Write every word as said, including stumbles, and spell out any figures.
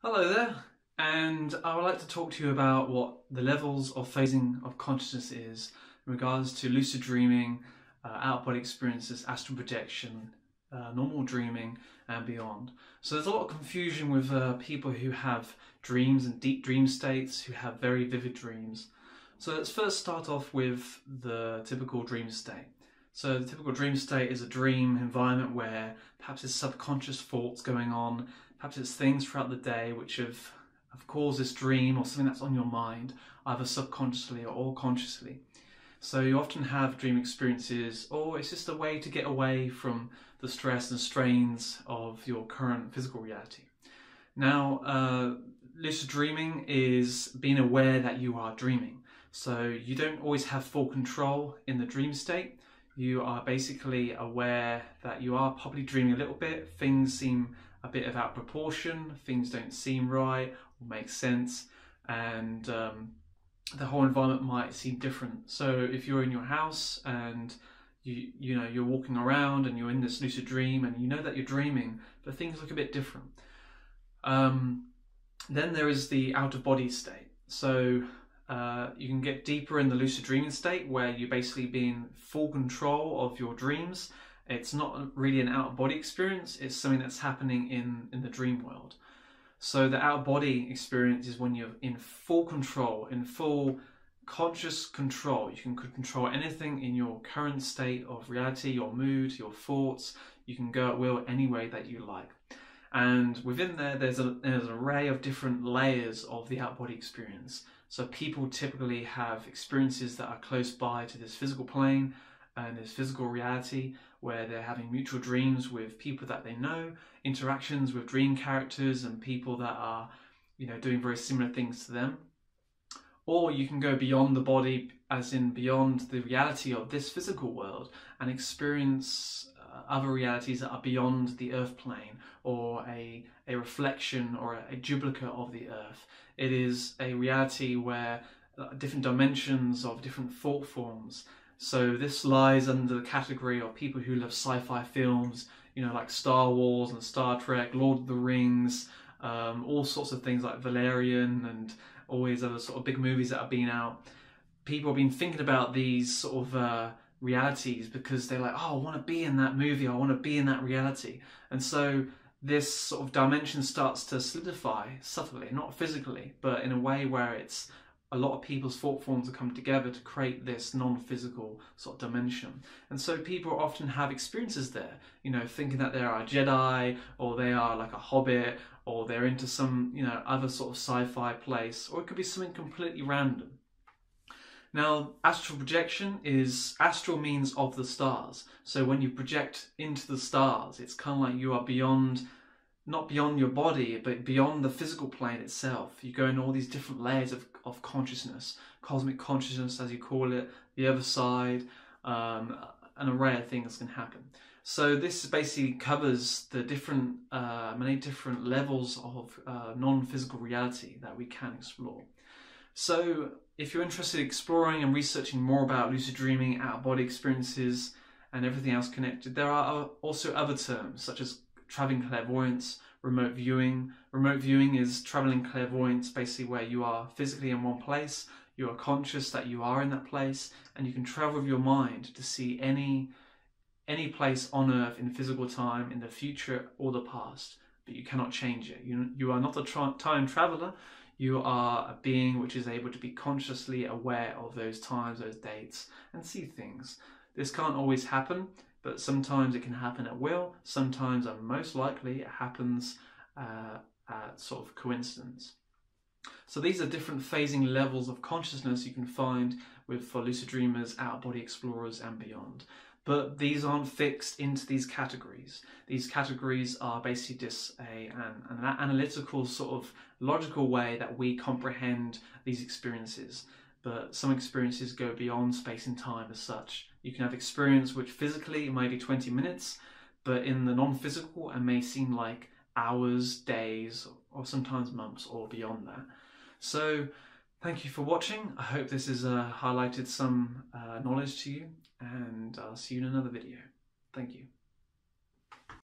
Hello there, and I would like to talk to you about what the levels of phasing of consciousness is in regards to lucid dreaming, uh, out-of-body experiences, astral projection, uh, normal dreaming, and beyond. So there's a lot of confusion with uh, people who have dreams and deep dream states, who have very vivid dreams. So let's first start off with the typical dream state. So the typical dream state is a dream environment where perhaps there's subconscious thoughts going on, perhaps it's things throughout the day which have, have caused this dream or something that's on your mind, either subconsciously or all consciously. So you often have dream experiences, or it's just a way to get away from the stress and strains of your current physical reality. Now, uh, lucid dreaming is being aware that you are dreaming. So you don't always have full control in the dream state. You are basically aware that you are probably dreaming a little bit, things seem a bit out of proportion, things don't seem right or make sense, and um, the whole environment might seem different. So if you're in your house and you you know you're walking around and you're in this lucid dream and you know that you're dreaming, but things look a bit different. Um, then there is the out-of-body state. So uh, you can get deeper in the lucid dreaming state where you're basically being full control of your dreams. It's not really an out-of-body experience, it's something that's happening in, in the dream world. So the out-of-body experience is when you're in full control, in full conscious control. You can control anything in your current state of reality, your mood, your thoughts. You can go at will any way that you like. And within there, there's, a, there's an array of different layers of the out-of-body experience. So people typically have experiences that are close by to this physical plane and this physical reality, where they're having mutual dreams with people that they know, interactions with dream characters and people that are, you know, doing very similar things to them. Or you can go beyond the body, as in beyond the reality of this physical world, and experience uh, other realities that are beyond the earth plane, or a, a reflection or a, a duplicate of the earth. It is a reality where uh, different dimensions of different thought forms. So this lies under the category of people who love sci-fi films, you know, like Star Wars and Star Trek, Lord of the Rings, um, all sorts of things like Valerian and all these other sort of big movies that have been out. People have been thinking about these sort of uh, realities because they're like, oh, I want to be in that movie, I want to be in that reality. And so this sort of dimension starts to solidify subtly, not physically, but in a way where it's a lot of people's thought forms have come together to create this non-physical sort of dimension. And so people often have experiences there, you know, thinking that they are a Jedi, or they are like a hobbit, or they're into some, you know, other sort of sci-fi place, or it could be something completely random. Now, astral projection is, astral means of the stars. So when you project into the stars, it's kind of like you are beyond, not beyond your body, but beyond the physical plane itself. You go in all these different layers of, of consciousness, cosmic consciousness as you call it, the other side, um, an array of things can happen. So this basically covers the different, uh, many different levels of uh, non-physical reality that we can explore. So if you're interested in exploring and researching more about lucid dreaming, out-of-body experiences, and everything else connected, there are also other terms such as traveling clairvoyance, remote viewing. Remote viewing is traveling clairvoyance, basically where you are physically in one place, you are conscious that you are in that place, and you can travel with your mind to see any, any place on earth in physical time, in the future or the past, but you cannot change it. You, you are not a tra time traveler, you are a being which is able to be consciously aware of those times, those dates, and see things. This can't always happen, but sometimes it can happen at will, sometimes, and most likely, it happens uh, at sort of coincidence. So these are different phasing levels of consciousness you can find with for lucid dreamers, out-of-body explorers, and beyond. But these aren't fixed into these categories. These categories are basically just a, an, an analytical, sort of logical way that we comprehend these experiences. But some experiences go beyond space and time as such. You can have experience which physically might be twenty minutes, but in the non-physical it may seem like hours, days, or sometimes months or beyond that. So thank you for watching. I hope this has uh, highlighted some uh, knowledge to you, and I'll see you in another video. Thank you.